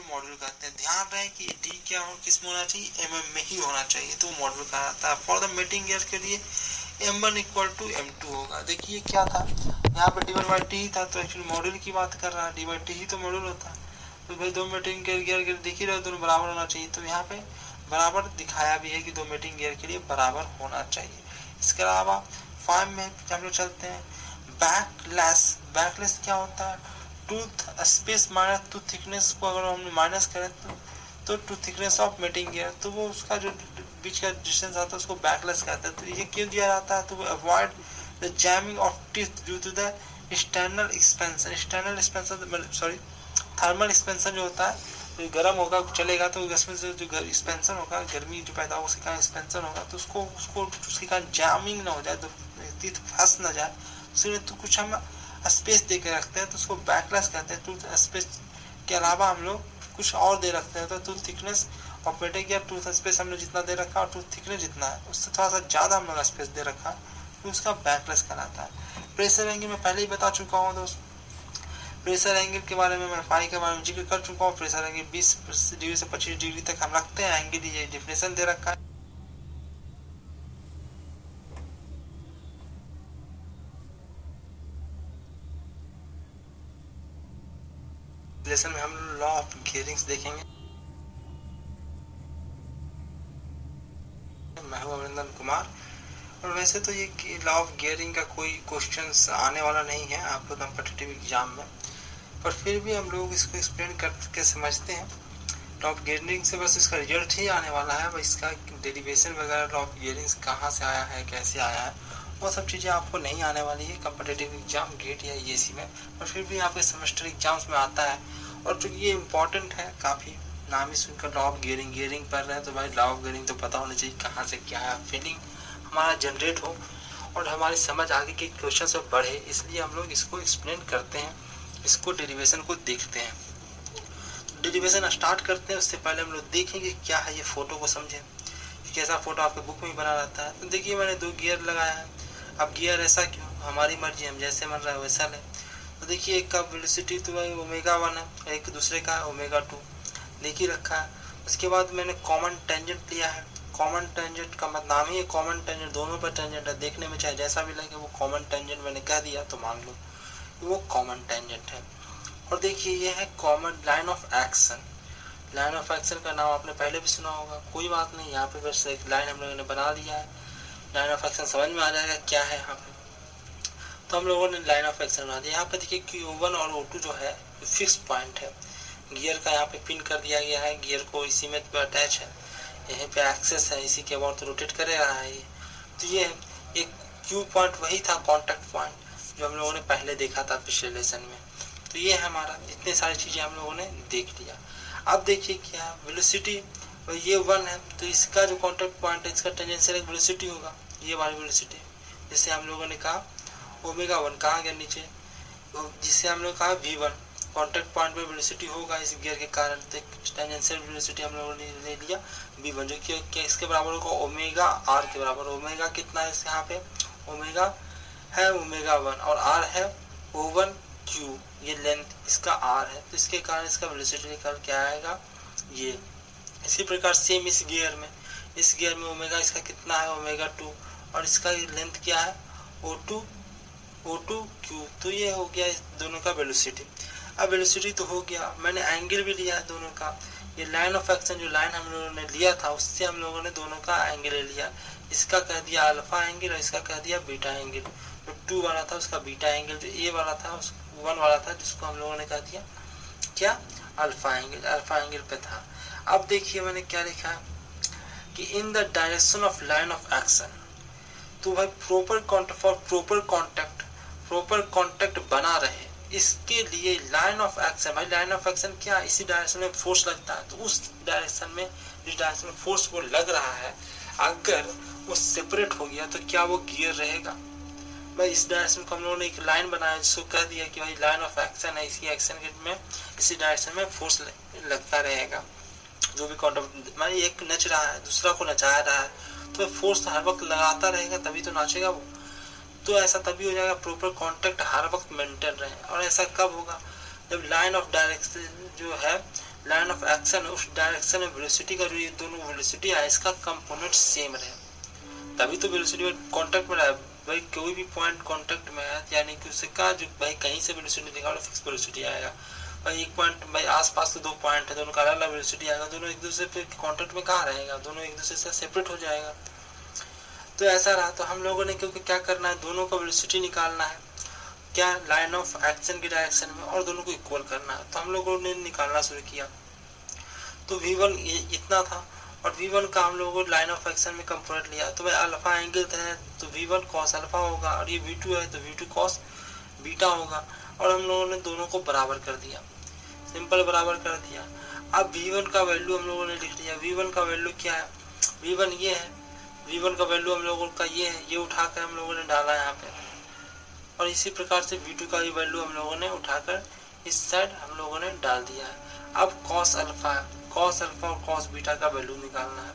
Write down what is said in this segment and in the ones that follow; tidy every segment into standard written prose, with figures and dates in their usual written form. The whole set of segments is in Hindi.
में मॉड्यूल कहते हैं। ध्यान रहे कि डी क्या हो, किस में होना चाहिए, एम एम में ही होना चाहिए, तो मॉड्यूल कहलाता है। फॉर द मेटिंग एयर के लिए m1 = m2 होगा। देखिए क्या था यहाँ पे d1/t ही था, तो एक्चुअली मॉड्यूल की बात कर रहा है, d/t ही तो मॉड्यूल होता है। तो भाई दो मेटिंग एयर दिख ही रहे, दोनों बराबर होना चाहिए, तो यहाँ पे बराबर दिखाया भी है कि दो मेटिंग एयर के लिए बराबर होना चाहिए। इसके अलावा 5 में हम लोग चलते हैं बैकलेस। बैकलेस क्या होता है, tooth space minus tooth thickness को अगर हम माइनस करें तो tooth thickness of mating gear, तो वो उसका जो बीच का डिस्टेंस आता है उसको बैकलेस कहते हैं। तो ये क्यों दिया जाता है, तो वो avoid the jamming of teeth due to the external expansion. External expansion sorry thermal expansion जो होता है, जो गर्म होगा चलेगा तो उसमें से जो एक्सपेंशन होगा, गर्मी जो पैदा होगा उसके कारण एक्सपेंशन होगा, तो उसको उसके कारण जैमिंग ना हो जाए, तो टीथ फंस ना जाए, इसलिए तो कुछ हम स्पेस दे के रखते हैं, तो उसको बैकलेस कहते हैं। टूथ स्पेस के अलावा हम लोग कुछ और दे रखते हैं, तो टूथ थिकनेस और मेटिंग एयर टूथ स्पेस हमने जितना दे रखा और टूथ थिकनेस जितना है उससे थोड़ा सा ज़्यादा हम लोग स्पेस दे रखा, तो उसका बैकलेस कहलाता है। प्रेशर एंगल मैं पहले ही बता चुका हूँ दोस्तों, प्रेशर एंगल के बारे में मैं फाई के बारे में जिक्र कर चुका हूँ। प्रेशर एंगल 20 डिग्री से 25 डिग्री तक हम रखते हैं, एंगल ये डिफिनेशन दे रखा है। लेसन में हम लॉ ऑफ गियरिंग्स देखेंगे। मैं हूँ अमरिंदन कुमार, और वैसे तो ये लॉ ऑफ गियरिंग का कोई क्वेश्चंस आने वाला नहीं है आपको कॉम्पिटिटिव एग्जाम में, पर फिर भी हम लोग इसको एक्सप्लेन करके समझते हैं। लॉ ऑफ गियरिंग से बस इसका रिजल्ट ही आने वाला है, बस इसका डेरिवेशन वगैरह लॉ ऑफ गियरिंग्स कहाँ से आया है, कैसे आया है, वो सब चीज़ें आपको नहीं आने वाली है कॉम्पिटिटिव एग्जाम गेट या यूजीसी में, पर फिर भी आपके सेमेस्टर एग्जाम्स में आता है। और चूँकि ये इम्पॉर्टेंट है, काफ़ी नाम ही सुनकर लॉ ऑफ गियरिंग गियरिंग पढ़ रहे हैं, तो भाई लॉ ऑफ गियरिंग तो पता होना चाहिए कहाँ से क्या है, फीलिंग हमारा जनरेट हो और हमारी समझ आगे के क्वेश्चन से बढ़े, इसलिए हम लोग इसको एक्सप्लेन करते हैं, इसको डेरिवेशन को देखते हैं। तो डेरिवेशन स्टार्ट करते हैं, उससे पहले हम लोग देखेंगे क्या है ये फ़ोटो को समझें, कैसा फ़ोटो आपके बुक में बना रहता है। तो देखिए मैंने 2 गियर लगाया है, अब गियर ऐसा क्यों, हमारी मर्जी, हम जैसे मन रहा है वैसा लें। तो देखिए एक का वेलोसिटी तो भाई ओमेगा 1 है, एक दूसरे का ओमेगा 2 देखिए रखा है। उसके बाद मैंने कॉमन टेंजेंट लिया है, कॉमन टेंजेंट का मतलब नाम ही है कॉमन टेंजेंट, दोनों पर टेंजेंट है, देखने में चाहे जैसा भी लगे वो कॉमन टेंजेंट मैंने कह दिया, तो मान लो वो कॉमन टेंजेंट है। और देखिए ये है common line of action. Line of action का नाम आपने पहले भी सुना होगा, कोई बात नहीं, यहाँ पे बस एक लाइन हम लोगों ने बना दिया है, लाइन ऑफ एक्शन समझ में आ जाएगा क्या है यहाँ पे, तो हम लोगों ने लाइन ऑफ एक्शन बना दिया। यहाँ पे देखिए Q1 और O2 जो है फिक्स पॉइंट है, गियर का यहाँ पे पिन कर दिया गया है, गियर को इसी में अटैच है, यहीं पे एक्सेस है, इसी के अबाउट रोटेट कर रहा है ये, तो ये एक Q पॉइंट वही था कॉन्टैक्ट पॉइंट जो हम लोगों ने पहले देखा था पिछले लेसन में। तो ये हमारा इतने सारी चीज़ें हम लोगों ने देख लिया। अब देखिए क्या वेलोसिटी, और ये 1 है, तो इसका जो कॉन्टैक्ट पॉइंट है इसका टेंजेंशियल एक वेलोसिटी होगा, ये वाली वेलोसिटी जिससे हम लोगों ने कहा ओमेगा 1 कहाँ गया नीचे, जिससे हम लोग कहा V1 कॉन्टैक्ट पॉइंट पर वेलोसिटी होगा इस गियर के कारण, तो टेंजेंशियल वेलोसिटी हम लोगों ने ले लिया V1 जो कि इसके बराबर होगा ओमेगा R के बराबर। ओमेगा कितना है, यहाँ पे ओमेगा है ओमेगा 1 और R है O1Q, ये लेंथ इसका R है, तो इसके कारण इसका वेलोसिटी के कारण क्या आएगा ये। इसी प्रकार सेम इस गियर में ओमेगा इसका कितना है ओमेगा 2 और इसका लेंथ क्या है O2Q, तो ये हो गया इस दोनों का वेलोसिटी। अब वेलोसिटी तो हो गया, मैंने एंगल भी लिया है दोनों का, ये लाइन ऑफ एक्शन जो लाइन हम लोगों ने लिया था उससे हम लोगों ने दोनों का एंगल ले लिया, इसका कह दिया अल्फा एंगल और इसका कह दिया बीटा एंगल। जो 2 वाला था उसका बीटा एंगल, जो A वाला था उस 1 वाला था जिसको हम लोगों ने कह दिया क्या अल्फा एंगल पे था। अब देखिए मैंने क्या लिखा कि in the direction of line of action, तो भाई प्रॉपर कॉन्टैक्ट बना रहे इसके लिए लाइन ऑफ एक्शन, भाई लाइन ऑफ एक्शन क्या इसी डायरेक्शन में फोर्स लगता है, तो उस डायरेक्शन में जिस डायरेक्शन में फोर्स वो लग रहा है अगर वो सेपरेट हो गया तो क्या वो गियर रहेगा। भाई इस डायरेक्शन को हम लोगों ने एक लाइन बनाया जिसको कह दिया कि भाई लाइन ऑफ एक्शन है, इसी एक्शन में इसी डायरेक्शन में फोर्स लगता रहेगा, जो भी कॉन्टैक्ट मान एक नच रहा है दूसरा को नचा रहा है तो फोर्स हर वक्त लगाता रहेगा तभी तो नाचेगा वो, तो ऐसा तभी हो जाएगा प्रॉपर कांटेक्ट हर वक्त मेंटेन रहे। और ऐसा कब होगा जब लाइन ऑफ डायरेक्शन जो है लाइन ऑफ एक्शन उस डायरेक्शन में वेलोसिटी का जो ये दोनों वेलोसिटी है इसका कंपोनेंट सेम रहे तभी तो वेलोसिटी में कांटेक्ट में रहा भाई। कोई भी पॉइंट कांटेक्ट में है यानी कि उसका जो भाई कहीं से वेलोसिटी निकालो फिक्स वेलोसिटी आएगा भाई। एक पॉइंट भाई आसपास तो दो पॉइंट है दोनों का अलग अलग वेलोसिटी आएगा, दोनों एक दूसरे पे कांटेक्ट में कहाँ रहेगा, दोनों एक दूसरे से सेपरेट हो जाएगा। तो ऐसा रहा तो हम लोगों ने क्योंकि क्या करना है दोनों का वेलोसिटी निकालना है क्या लाइन ऑफ एक्शन की डायरेक्शन में और दोनों को इक्वल करना है। तो हम लोगों ने निकालना शुरू किया तो v1 इतना था और v1 का हम लोगों ने लाइन ऑफ एक्शन में कंपोनेंट लिया तो भाई अल्फा एंगल है तो v1 cos अल्फा होगा और ये v2 है तो v2 cos बीटा होगा और हम लोगों ने दोनों को बराबर कर दिया, सिंपल बराबर कर दिया। अब v1 का वैल्यू हम लोगों ने लिख लिया, v1 का वैल्यू क्या है, v1 ये है, v1 का वैल्यू हम लोगों का ये है, ये उठाकर हम लोगों ने डाला यहाँ पे और इसी प्रकार से v2 का भी वैल्यू हम लोगों ने उठाकर इस साइड हम लोगों ने डाल दिया है। अब cos अल्फा और cos बीटा का वैल्यू निकालना है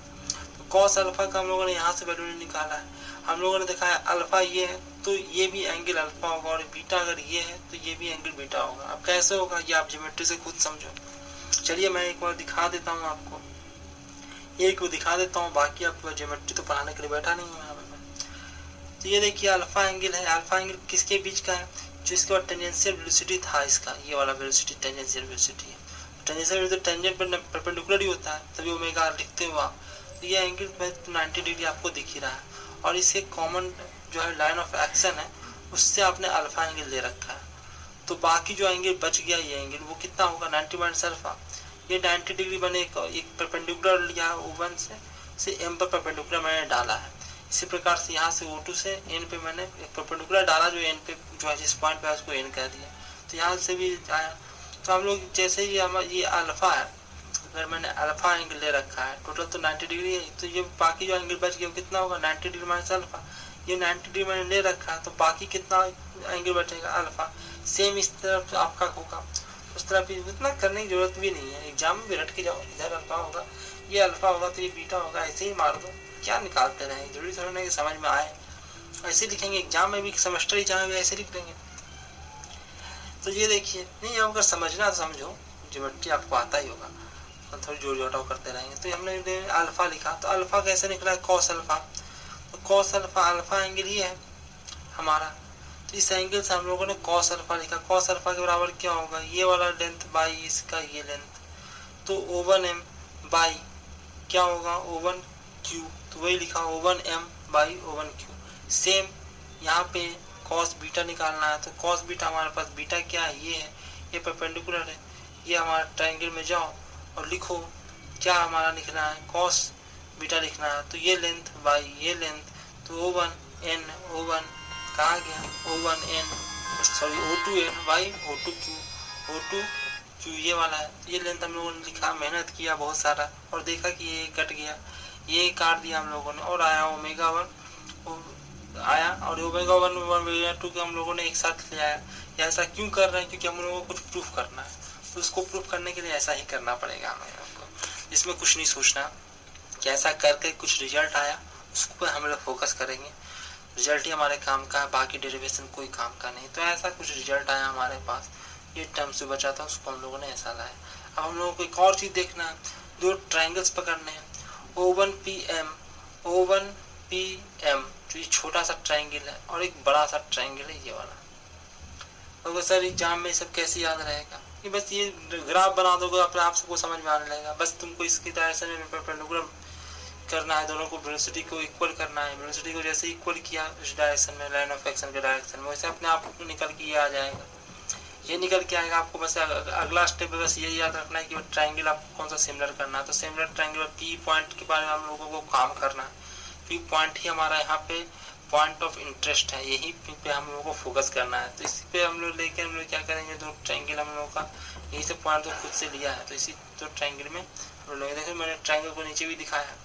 तो cos अल्फा का हम लोगों ने यहाँ से वैल्यू निकाला है। हम लोगों ने देखा है अल्फा ये है तो ये भी एंगल अल्फा होगा और बीटा अगर ये है तो ये भी एंगल बीटा होगा। अब कैसे होगा ये आप ज्योमेट्री से खुद समझो। चलिए मैं एक बार दिखा देता हूँ आपको, एक को दिखा देता हूँ, बाकी आपको ज्योमेट्री तो पढ़ाने के लिए बैठा नहीं है। तो ये देखिए अल्फा एंगल है, अल्फा एंगल किसके बीच का है जो इसके बाद टेंजेंशियल वेलोसिटी था, इसका ये वाला वेलोसिटी टेंजेंशियल वेलोसिटी है। टेंजेंशियल वेलोसिटी टेंजेंट पर परपेंडिकुलर ही होता है तभी ओमेगा आर लिखते हो आप। तो ये एंगल 90 डिग्री आपको दिख ही रहा है और इसके कॉमन जो है लाइन ऑफ एक्शन है उससे आपने अल्फा एंगल ले रखा है। तो बाकी जो एंगल बच गया ये एंगल वो कितना होगा 90 माइनस अल्फा, ये 90 डिग्री बने एक परपेंडिकुलर लिया O1 से M पर परपेंडिकुलर मैंने डाला है। इसी प्रकार से यहाँ से O2 से N पे मैंने एक परपेंडिकुलर डाला जो N पे जो है जिस पॉइंट पे उसको N कह दिया तो यहाँ से भी आया। तो हम लोग जैसे ही हमारा ये अल्फा है अगर मैंने अल्फा एंगल ले रखा है टोटल तो 90 डिग्री है तो ये बाकी जो एंगल बच गया कितना होगा 90 डिग्री माइनस अल्फा, ये 90 डिग्री मैंने ले रखा है तो बाकी कितना एंगल बचेगा अल्फा। सेम इस तरफ आपका होगा उस तरफ उतना करने की जरूरत भी नहीं है, एग्जाम में भी रट के जाओ इधर अल्फा होगा ये अल्फा होगा तो ये बीटा होगा, ऐसे ही मार दो क्या निकालते रहे, जरूरी थोड़ा ना कि समझ में आए। ऐसे लिखेंगे एग्जाम में भी, सेमेस्टर एग्जाम में भी ऐसे लिख देंगे। तो ये देखिए नहीं अगर समझना तो समझो, ज्योमेट्री आपको आता ही होगा, तो थोड़ी जोड़ जोटाव करते रहेंगे। तो हमने अल्फा लिखा तो अल्फा कैसे निकला कॉस अल्फा, तो कॉस अल्फा अल्फा एंगल ही है हमारा तो इस एंगल से हम लोगों ने कॉस अल्फा लिखा। कॉस अल्फा के बराबर क्या होगा ये वाला लेंथ बाई इसका ये लेंथ तो O1 m बाई क्या होगा O1 Q तो वही लिखा O1 m by O1 Q। Same यहाँ पे कॉस बीटा निकालना है तो कॉस बीटा हमारे पास बीटा क्या है ये है, ये परपेंडिकुलर है, ये हमारा ट्रायंगल में जाओ और लिखो क्या हमारा लिखना है कॉस बीटा लिखना है तो ये लेंथ बाई ये लेंथ तो O1 n O1 कहाँ गया O1 n sorry O2 n by O2 Q O2 Q ये वाला है। ये लेंथ हम लोगों ने लिखा, मेहनत किया बहुत सारा और देखा कि ये कट गया, ये काट दिया हम लोगों ने और आया ओमेगा वन आया और ओमेगा वन ओमेगा टू के हम लोगों ने एक साथ ले आया। या ऐसा क्यों कर रहे हैं क्योंकि हम लोगों को कुछ प्रूफ करना है तो उसको प्रूफ करने के लिए ऐसा ही करना पड़ेगा हम लोगों को, इसमें कुछ नहीं सोचना कि ऐसा करके कुछ रिजल्ट आया उसको हम लोग फोकस करेंगे, रिजल्ट ही हमारे काम का है बाकी डेरिवेशन कोई काम का नहीं। तो ऐसा कुछ रिजल्ट आया हमारे पास, ये टर्म से बचा था उसको हम लोगों ने ऐसा लाया। अब हम लोगों को एक और चीज़ देखना है, दो ट्राइंगल्स पकड़ने हैं O1 PM जो ये छोटा सा ट्रायंगल है और एक बड़ा सा ट्रायंगल है ये वाला। और सर एग्जाम में सब कैसे याद रहेगा कि बस ये ग्राफ बना दोगे अपने आप सबको समझ में आने लगेगा। बस तुमको इसकी डायरेक्शन में परपेंडिकुलर करना है, दोनों को वेलोसिटी को इक्वल करना है, वेलोसिटी को जैसे इक्वल किया उस डायरेक्शन में लाइन ऑफ एक्शन के डायरेक्शन में वैसे अपने आप निकल के ये आ जाएगा, ये निकल के आएगा आपको। बस अगला स्टेप बस ये याद रखना है कि ट्रायंगल आपको कौन सा सिमिलर करना है तो सिमिलर ट्रायंगल पी पॉइंट के बारे में हम लोगों को काम करना है। पी पॉइंट ही हमारा यहाँ पे पॉइंट ऑफ इंटरेस्ट है, यही पे हम लोगों को फोकस करना है। तो इसी पे हम लोग लेके हम लोग क्या करेंगे दो ट्रायंगल हम लोगों का यही से पॉइंट तो खुद से लिया है तो इसी दो ट्रायंगल में हम लोग देखो मैंने ट्रायंगल को नीचे भी दिखाया है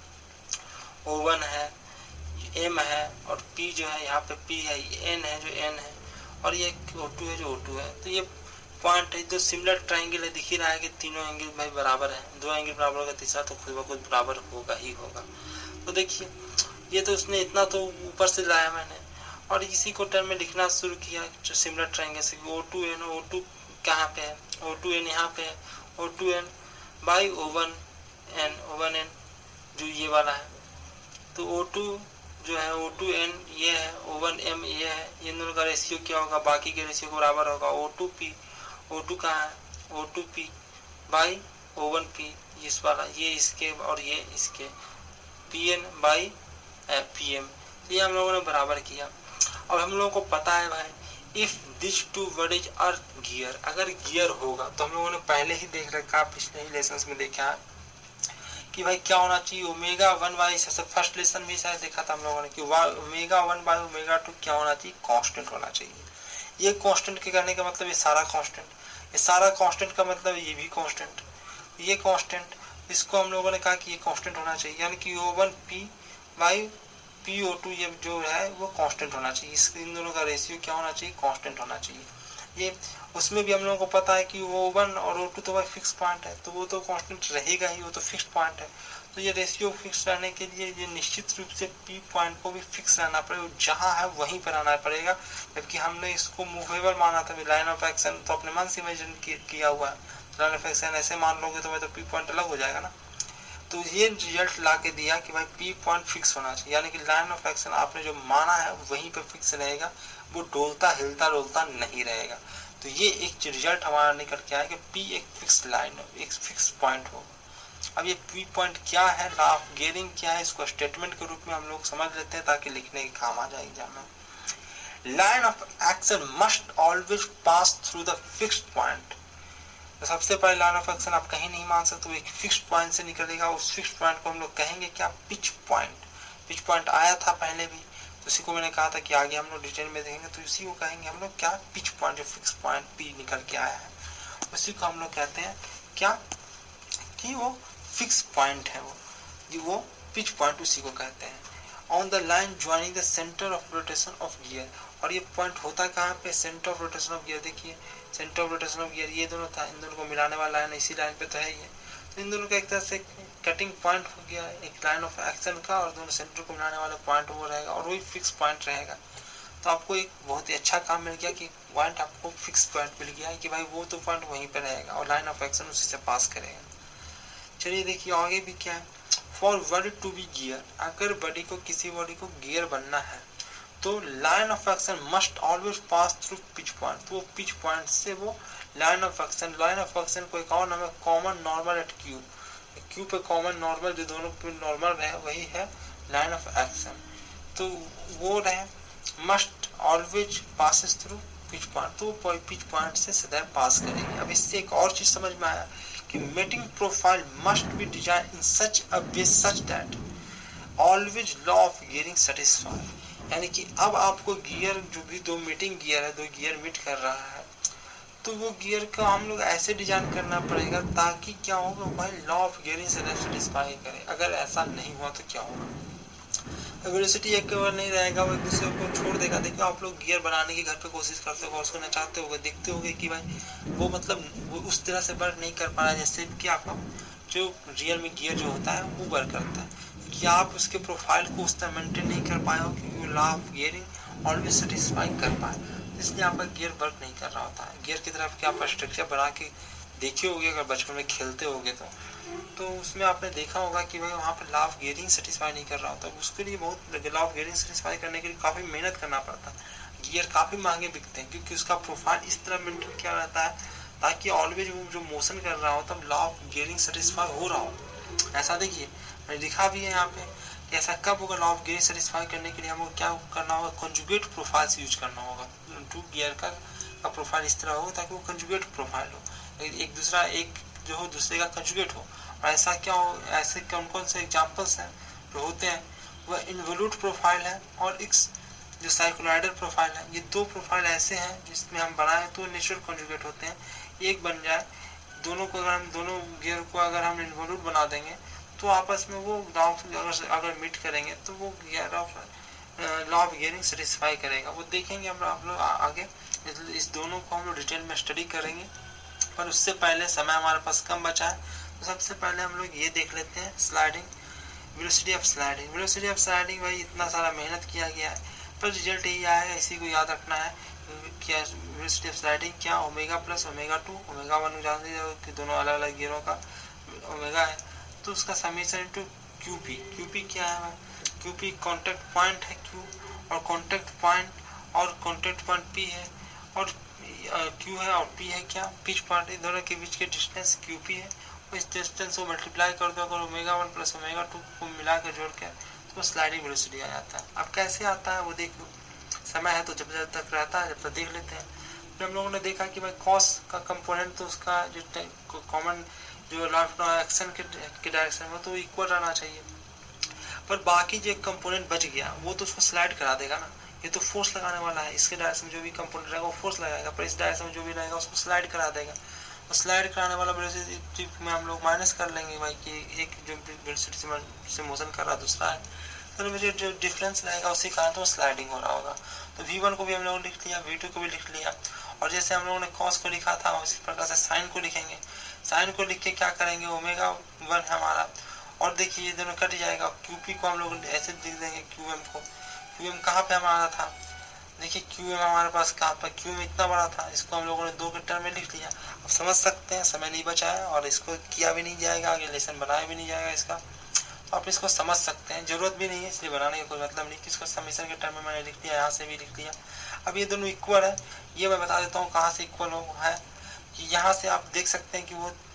O1 है M है और P जो है यहाँ पे P है N है जो N है और ये O2 है जो O2 है। तो ये पॉइंट है जो सिमिलर ट्रायंगल है, दिख ही रहा है कि तीनों एंगल भाई बराबर है, दो एंगल बराबर होगा तीसरा तो खुद ब खुद बराबर होगा ही होगा। तो देखिए ये तो उसने इतना तो ऊपर से लाया मैंने और इसी को टर्म में लिखना शुरू किया जो सिमिलर ट्रायंगल से O2 है ना O2 कहाँ पे है O2n यहाँ पे O2n बाई O1n जो ये वाला है, तो O2 जो है O2n ये है, O1m ये है, ये दोनों का रेशियो क्या होगा, बाकी के रेशियो बराबर होगा O2p, O2 कहाँ है, O2p बाई O1p, इस वाला ये इसके और ये इसके Pn बाई Pm, ये हम लोगों ने बराबर किया। अब हम लोगों को पता है भाई if this two word is are gear, अगर गियर होगा तो हम लोगों ने पहले ही देख रखा, पिछले ही लेसन्स में देखा कि भाई क्या होना चाहिए, ओमेगा वन बाई, सबसे फर्स्ट लेसन में शायद देखा था हम लोगों ने कि omega one by omega two क्या होना चाहिए, कांस्टेंट होना चाहिए। ये कांस्टेंट के करने का मतलब ये सारा कांस्टेंट, ये सारा कांस्टेंट का मतलब ये भी कांस्टेंट, ये कांस्टेंट, इसको हम लोगों ने कहा कि ये कांस्टेंट होना चाहिए, यानी कि O1 P बाई PO2 ये जो है वो कांस्टेंट होना चाहिए, इस इन दोनों का रेशियो क्या होना चाहिए, कांस्टेंट होना चाहिए। ये उसमें भी हम लोगों को पता है कि O1 और O2 तो भाई फिक्स पॉइंट है, तो वो तो कांस्टेंट रहेगा ही, वो तो फिक्स पॉइंट है, तो ये रेशियो फिक्स रहने के लिए ये निश्चित रूप से P पॉइंट को भी फिक्स रहना पड़ेगा, जहाँ है वहीं पर आना पड़ेगा, जबकि हमने इसको मूवेबल माना था, लाइन ऑफ एक्शन तो अपने मन से इमेजिन किया हुआ है, लाइन ऑफ एक्शन ऐसे मान लोगे तो भाई तो P पॉइंट अलग हो जाएगा ना, तो ये रिजल्ट ला के दिया कि भाई P पॉइंट फिक्स होना चाहिए, यानी कि लाइन ऑफ एक्शन आपने जो माना है वहीं पे फिक्स रहेगा, वो डोलता हिलता डोलता नहीं रहेगा। तो ये एक रिजल्ट हमारा निकल के आया कि P एक फिक्स लाइन हो, एक फिक्स पॉइंट होगा। अब ये P पॉइंट क्या है, लॉ ऑफ गियरिंग क्या है, इसको स्टेटमेंट के रूप में हम लोग समझ लेते हैं ताकि लिखने के काम आ जाए एग्जाम में। Line of action must always pass through the fixed point, तो सबसे पहले लाइन ऑफ एक्शन आप कहीं नहीं मान सकते, तो एक फिक्स्ड पॉइंट से निकलेगा, उस फिक्स्ड पॉइंट को हम लोग कहेंगे क्या, पिच पॉइंट। पिच पॉइंट आया था पहले भी, तो उसी को मैंने कहा था कि आगे हम लोग डिटेल में देखेंगे, तो इसी को कहेंगे हम लोग क्या, पिच पॉइंट, जो फिक्स्ड पॉइंट P निकल के आया है उसी को हम लोग कहते हैं क्या कि वो फिक्स पॉइंट है, वो पिच पॉइंट उसी को कहते हैं। On the line joining the centre of rotation of gear, और ये पॉइंट होता कहाँ पे, centre of rotation of gear, देखिए centre of rotation of gear ये दोनों था, इन दोनों को मिलाने वाला लाइन इसी लाइन पे तो है ही है, तो इन दोनों का एक तरह से कटिंग पॉइंट हो गया एक लाइन ऑफ एक्शन का, और दोनों सेंटर को मिलाने वाला पॉइंट वो रहेगा और वही फिक्स पॉइंट रहेगा। तो आपको एक बहुत ही अच्छा काम मिल गया कि पॉइंट आपको फिक्स पॉइंट मिल गया है कि भाई वो तो पॉइंट वहीं पर रहेगा और लाइन ऑफ एक्शन उसी से पास करेगा। चलिए देखिए आगे भी क्या है, for body to be gear, अगर बॉडी को किसी बॉडी को गियर बनना है तो line of action must always pass through pitch point, तो वो पिच पॉइंट से वो line of action, line of action को एक और नाम है common normal at Q, Q पे कॉमन नॉर्मल, जो दोनों पे नॉर्मल रहे वही है लाइन ऑफ एक्शन, तो वो रहे must always passes through pitch point, तो वो पिच पॉइंट से सदैव पास करेगी। अब इससे एक और चीज़ समझ में आया कि mating profile must be design in such a way such that always law of gearing satisfy, यानी कि अब आपको गियर जो भी दो मीटिंग गियर है, दो गियर मीट कर रहा है, तो वो गियर का हम लोग ऐसे डिजाइन करना पड़ेगा ताकि क्या होगा भाई लॉ ऑफ गियरिंग सेटिस्फाई करे। अगर ऐसा नहीं हुआ तो क्या होगा, वेलोसिटी एक बार नहीं रहेगा, वो एक दूसरे को छोड़ देगा। देखो आप लोग गियर बनाने की घर पे कोशिश करते हो, उसको नचाते हो, देखते होगे कि भाई वो मतलब वो उस तरह से वर्क नहीं कर पा रहा है जैसे कि आपका जो रियल में गियर जो होता है वो वर्क करता है, कि आप उसके प्रोफाइल को उस तरह मेंटेन नहीं कर पाए हो क्योंकि वो law of gearing always satisfy कर पाए, इसलिए आपका गियर वर्क नहीं कर रहा होता है। गियर की तरफ क्या आप स्ट्रक्चर बना के देखे होगे, अगर बचपन में खेलते होगे तो उसमें आपने देखा होगा कि भाई वहाँ पर लॉ ऑफ गियरिंग सेटिस्फाई नहीं कर रहा होता, उसके लिए बहुत लॉ ऑफ गियरिंग सेटिस्फाई करने के लिए काफ़ी मेहनत करना पड़ता है। गियर काफ़ी महंगे बिकते हैं क्योंकि उसका प्रोफाइल इस तरह मेंटेन किया रहता है ताकि ऑलवेज वो जो मोशन कर रहा हो तब लॉ ऑफ गियरिंग सेटिस्फाई हो रहा हो। ऐसा देखिए लिखा भी है यहाँ पे, ऐसा कब होगा लॉ ऑफ गियरिंग सेटिस्फाई करने के लिए हमको क्या करना होगा, कंजुगेट प्रोफाइल्स यूज करना होगा, टू गियर का प्रोफाइल इस तरह हो ताकि वो कंजुगेट प्रोफाइल हो, एक दूसरा एक जो हो दूसरे का कंजुगेट हो। और ऐसा क्या हो, ऐसे कौन कौन से एग्जाम्पल्स हैं जो होते हैं, वह इन्वोल्यूट प्रोफाइल है और एक जो साइक्लोइडल प्रोफाइल है, ये दो प्रोफाइल ऐसे हैं जिसमें हम बनाए तो नेचुरल कंजुगेट होते हैं, एक बन जाए दोनों को, अगर हम दोनों गियर को अगर हम इन्वोल्यूट बना देंगे तो आपस में वो अगर मीट करेंगे तो वो लॉ ऑफ गियरिंग सेटिस्फाई करेगा। वो देखेंगे हम आप लोग आगे, इस दोनों को हम लोग डिटेल में स्टडी करेंगे, पर उससे पहले समय हमारे पास कम बचा है, तो सबसे पहले हम लोग ये देख लेते हैं sliding velocity of sliding. Velocity of sliding भाई इतना सारा मेहनत किया गया है पर रिजल्ट यही आएगा, इसी को याद रखना है कि ब्रिज टिप्स राइडिंग क्या omega plus omega two omega one जान दीजिए कि दोनों अलग अलग गियरों का ओमेगा है, तो उसका समीकरण टू क्यूपी। क्यूपी क्या है? क्यूपी कॉन्टैक्ट पॉइंट है क्यू, और कॉन्टैक्ट पॉइंट पी है, और क्यू है और पी है क्या पिच पॉइंट, इन दोनों के बीच के डिस्टेंस क्यूपी है। इस डिस्टेंस को मल्टीप्लाई कर दो अगर omega one plus omega two को मिला कर जोड़ के, तो स्लाइडिंग वेलोसिटी आ जाता है। अब कैसे आता है वो देखो, समय है तो जब तक रहता है जब तक देख लेते हैं। फिर हम लोगों ने देखा कि भाई कॉस का कंपोनेंट तो उसका जो कॉमन जो लाफ्ट एक्शन के डायरेक्शन में तो इक्वल रहना चाहिए, पर बाकी जो कंपोनेंट बच गया वो तो उसको स्लाइड करा देगा ना, ये तो फोर्स लगाने वाला है। इसके डायरेक्शन में जो भी कंपोनेंट रहेगा वो फोर्स लगाएगा, पर इस डायरेक्शन में जो भी रहेगा उसको स्लाइड करा देगा। और स्लाइड कराने वाला वेलोसिटी में हम लोग माइनस कर लेंगे भाई कि एक जो वेलोसिटी से मोशन कर रहा है दूसरा है, तो मुझे जो डिफरेंस रहेगा उसी कारण तो स्लाइडिंग हो रहा होगा। तो v1 को भी हम लोगों ने लिख लिया, v2 को भी लिख लिया, और जैसे हम लोगों ने कॉस को लिखा था उसी प्रकार से साइन को लिखेंगे। साइन को लिख के क्या करेंगे, ओमेगा वन है हमारा, और देखिए ये दोनों कट जाएगा। क्यूपी को हम लोग ऐसे लिख देंगे qm को, qm कहाँ पे हमारा था देखिए, qm हमारे पास कहाँ पर, qm इतना बड़ा था, इसको हम लोगों ने दो के टर्म में लिख लिया। अब समझ सकते हैं समय नहीं बचाया और इसको किया भी नहीं जाएगा आगे, लेसन बनाया भी नहीं जाएगा इसका, आप इसको समझ सकते हैं, जरूरत भी नहीं है इसलिए बनाने का कोई मतलब नहीं। किसको समीकरण के टर्म में मैंने लिख दिया, यहाँ से भी लिख दिया। अब ये दोनों इक्वल है, ये मैं बता देता हूँ कहाँ से इक्वल हो है, कि यहाँ से आप देख सकते हैं कि वो